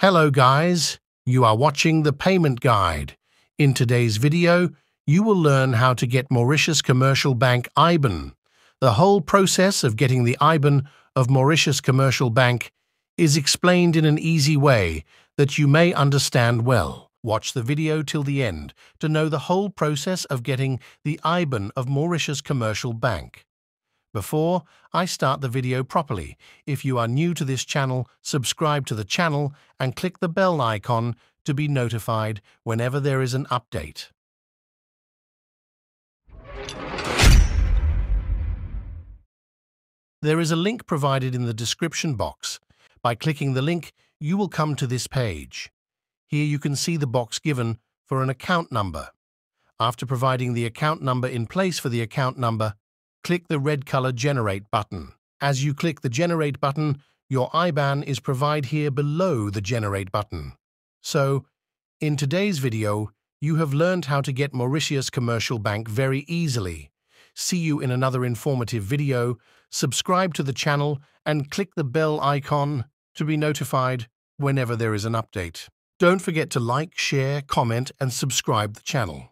Hello guys, you are watching the Payment Guide. In today's video, you will learn how to get Mauritius Commercial Bank IBAN. The whole process of getting the IBAN of Mauritius Commercial Bank is explained in an easy way that you may understand well. Watch the video till the end to know the whole process of getting the IBAN of Mauritius Commercial Bank. Before I start the video properly, if you are new to this channel, subscribe to the channel and click the bell icon to be notified whenever there is an update. There is a link provided in the description box. By clicking the link, you will come to this page. Here you can see the box given for an account number. After providing the account number in place for the account number, click the red color Generate button. As you click the Generate button, your IBAN is provided here below the Generate button. So, in today's video, you have learned how to get Mauritius Commercial Bank very easily. See you in another informative video. Subscribe to the channel and click the bell icon to be notified whenever there is an update. Don't forget to like, share, comment, and subscribe the channel.